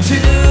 to